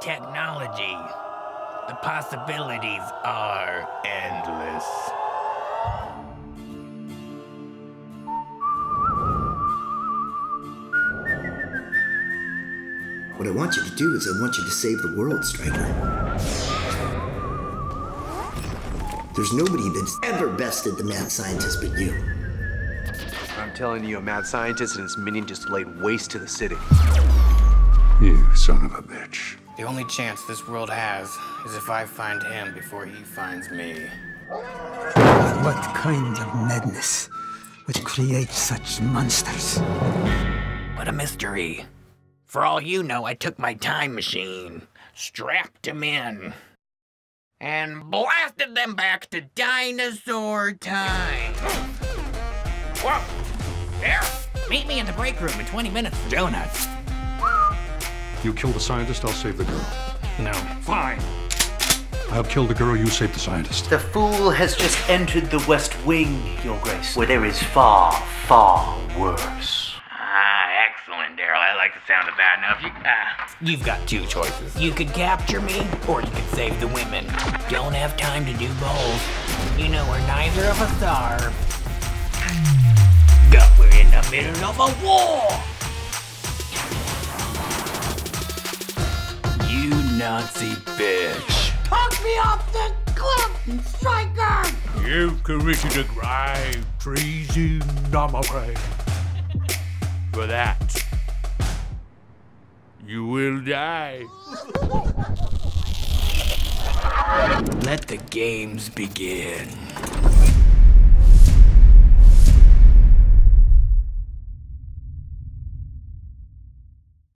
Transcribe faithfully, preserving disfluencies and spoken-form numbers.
technology. The possibilities are endless. What I want you to do is I want you to save the world, Stryker. There's nobody that's ever bested the mad scientist but you. I'm telling you, a mad scientist and his minion just laid waste to the city. You son of a bitch. The only chance this world has is if I find him before he finds me. What kind of madness would create such monsters? What a mystery. For all you know, I took my time machine, strapped him in, and blasted them back to dinosaur time. Whoa! There! Meet me in the break room in twenty minutes for donuts. You kill the scientist, I'll save the girl. No. Fine. I'll kill the girl, you save the scientist. The fool has just entered the West Wing, Your Grace, where there is far, far worse. Ah, excellent, Daryl. I like the sound of that. Now, if you... Ah. You've got two choices. You could capture me, or you could save the women. Don't have time to do both. You know where neither of us are. God, we're in the middle of a war! You Nazi bitch. Talk me off the cliff, Stryker! You committed a grave treason, I'm afraid. For that, you will die. Let the games begin.